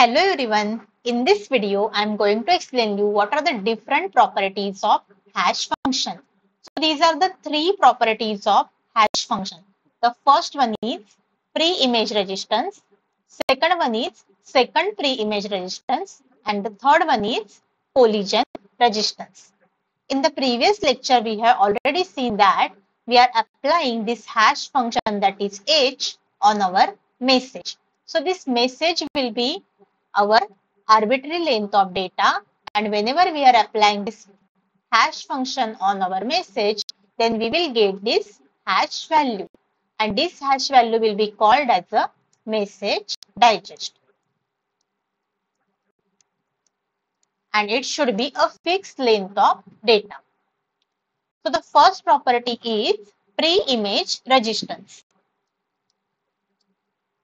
Hello everyone, in this video I am going to explain you what are the different properties of hash function. So these are the three properties of hash function. The first one is pre-image resistance, second one is second pre-image resistance and the third one is collision resistance. In the previous lecture we have already seen that we are applying this hash function that is h on our message. So this message will be our arbitrary length of data, and whenever we are applying this hash function on our message, then we will get this hash value, and this hash value will be called as a message digest, and it should be a fixed length of data. So the first property is pre-image resistance.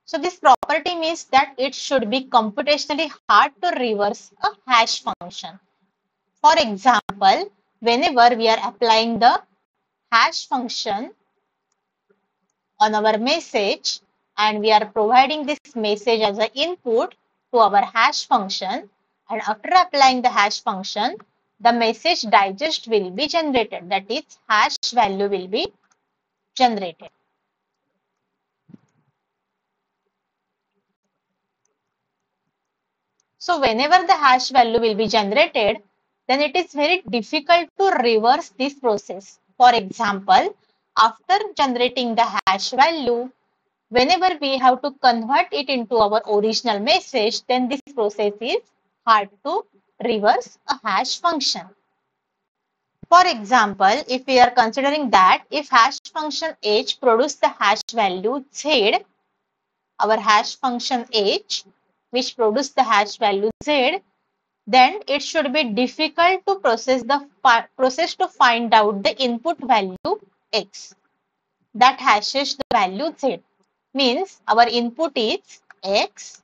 So this property means that it should be computationally hard to reverse a hash function. For example, whenever we are applying the hash function on our message and we are providing this message as an input to our hash function, and after applying the hash function, the message digest will be generated, that is hash value will be generated. So whenever the hash value will be generated, then it is very difficult to reverse this process. For example, after generating the hash value, whenever we have to convert it into our original message, then this process is hard to reverse a hash function. For example, if we are considering that if hash function h produces the hash value z, our hash function h which produce the hash value z, then it should be difficult to find out the input value x that hashes the value z. Means our input is x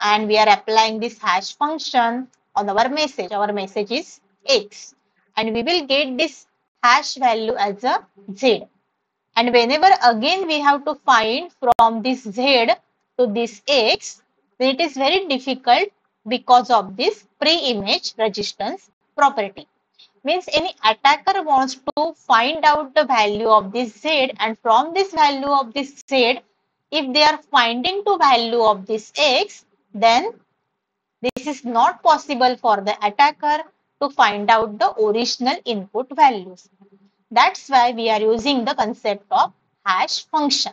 and we are applying this hash function on our message. Our message is x and we will get this hash value as a z, and whenever again we have to find from this z to this x, it is very difficult because of this pre-image resistance property. Means any attacker wants to find out the value of this z, and from this value of this z, if they are finding the value of this x, then this is not possible for the attacker to find out the original input values. That's why we are using the concept of hash function.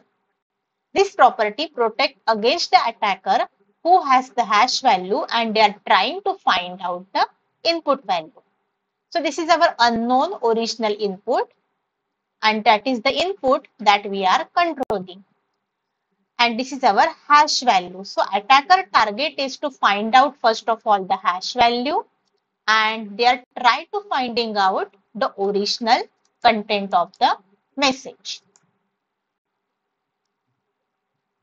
This property protects against the attacker who has the hash value and they are trying to find out the input value. So this is our unknown original input, and that is the input that we are controlling. And this is our hash value. So attacker target is to find out first of all the hash value, and they are trying to finding out the original content of the message.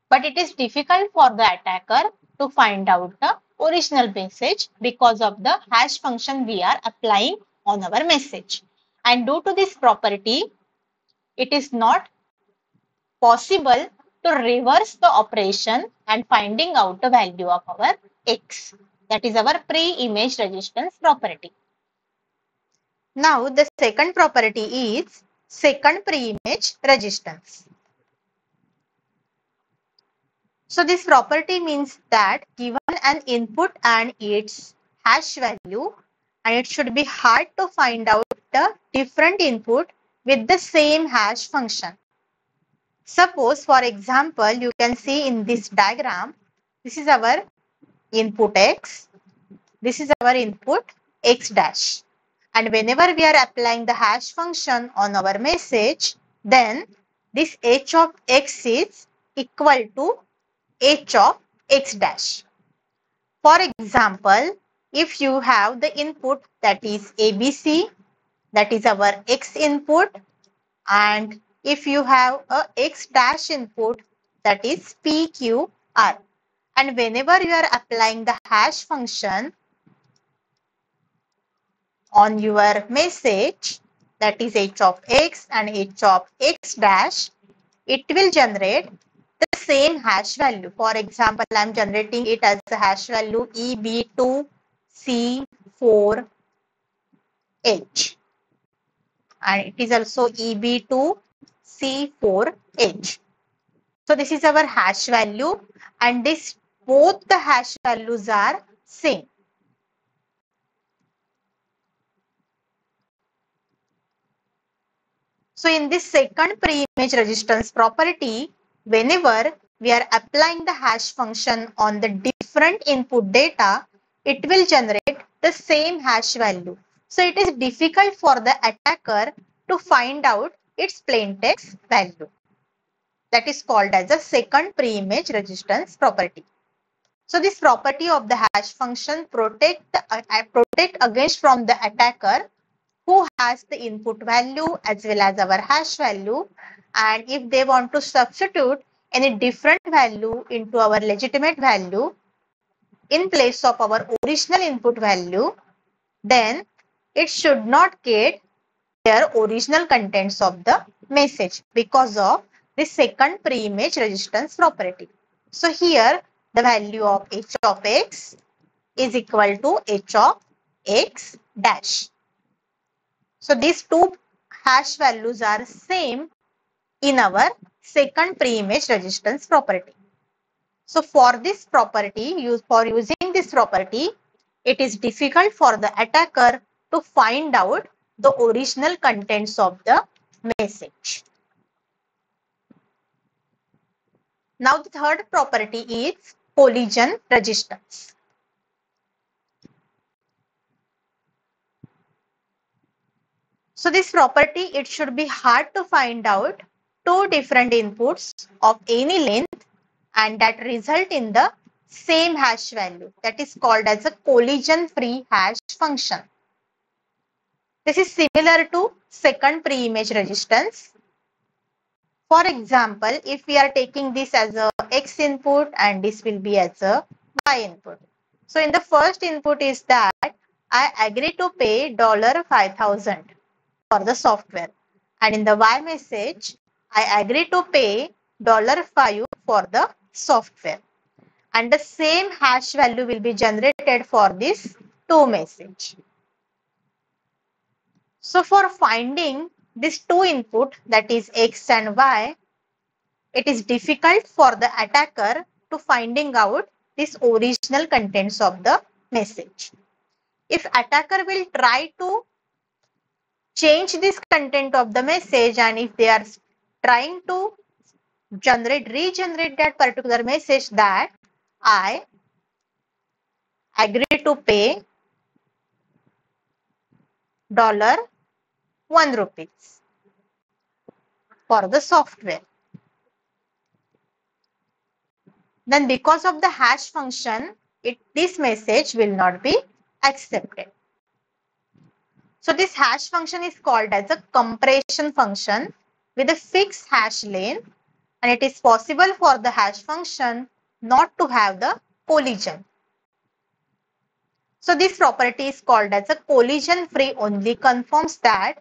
But it is difficult for the attacker to find out the original message because of the hash function we are applying on our message. And due to this property, it is not possible to reverse the operation and finding out the value of our x. That is our pre-image resistance property. Now the second property is second pre-image resistance. So this property means that given an input and its hash value, and it should be hard to find out the different input with the same hash function. Suppose, for example, you can see in this diagram, this is our input x, this is our input x dash. And whenever we are applying the hash function on our message, then this h of x is equal to h of x dash. For example, if you have the input that is ABC, that is our x input, and if you have a x dash input that is PQR, and whenever you are applying the hash function on your message, that is h of x and h of x dash, it will generate same hash value. For example, I am generating it as a hash value EB2C4H. And it is also EB2C4H. So this is our hash value, and this both the hash values are same. So in this second pre-image resistance property, whenever we are applying the hash function on the different input data, it will generate the same hash value. So it is difficult for the attacker to find out its plaintext value. That is called as a second pre-image resistance property. So this property of the hash function protect against from the attacker who has the input value as well as our hash value, and if they want to substitute any different value into our legitimate value in place of our original input value, then it should not get their original contents of the message because of the second pre-image resistance property. So here the value of h of x is equal to h of x dash. So these two hash values are same in our second pre-image resistance property. So for this property, for using this property, it is difficult for the attacker to find out the original contents of the message. Now the third property is collision resistance. So this property, it should be hard to find out two different inputs of any length and that result in the same hash value. That is called as a collision-free hash function. This is similar to second pre-image resistance. For example, if we are taking this as a x input and this will be as a y input. So in the first input is that I agree to pay $5,000 for the software, and in the y message I agree to pay $5 for the software, and the same hash value will be generated for this two message. So for finding these two input, that is x and y, it is difficult for the attacker to finding out this original contents of the message. If attacker will try to change this content of the message, and if they are trying to regenerate that particular message that I agree to pay $1 for the software, then because of the hash function, this message will not be accepted. So this hash function is called as a compression function with a fixed hash length, and it is possible for the hash function not to have the collision. So this property is called as a collision free only, confirms that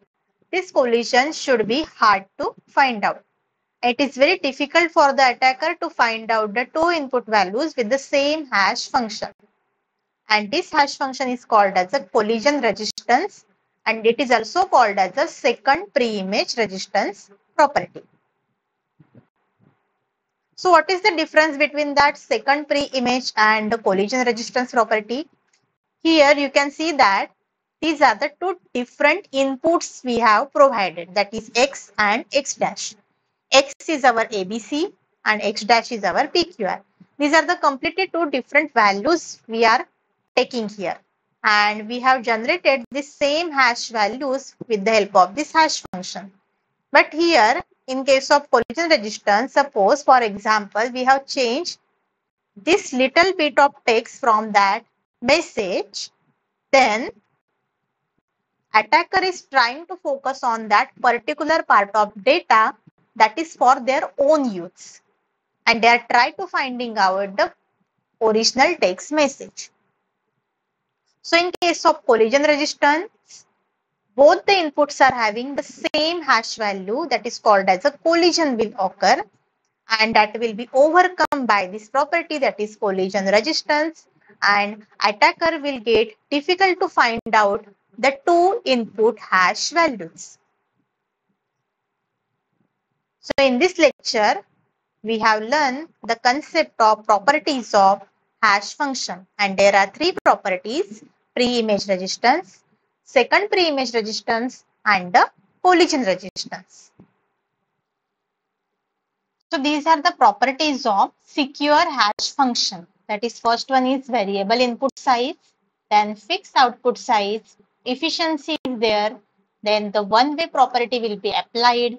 this collision should be hard to find out. It is very difficult for the attacker to find out the two input values with the same hash function. And this hash function is called as a collision resistance, and it is also called as a second pre-image resistance property. So what is the difference between that second pre-image and the collision resistance property? Here you can see that these are the two different inputs we have provided, that is x and x dash. X is our ABC and x dash is our PQR. These are the completely two different values we are taking here, and we have generated the same hash values with the help of this hash function. But here in case of collision resistance, suppose for example we have changed this little bit of text from that message, then attacker is trying to focus on that particular part of data that is for their own use, and they are trying to finding out the original text message. So in case of collision resistance, both the inputs are having the same hash value, that is called as a collision will occur, and that will be overcome by this property, that is collision resistance, and attacker will get difficult to find out the two input hash values. So in this lecture, we have learned the concept of properties of hash function, and there are three properties: pre-image resistance, second pre-image resistance, and the collision resistance. So these are the properties of secure hash function. That is, first one is variable input size, then fixed output size, efficiency is there, then the one-way property will be applied,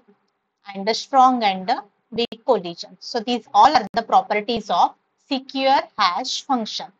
and the strong and the weak collision. So these all are the properties of secure hash function.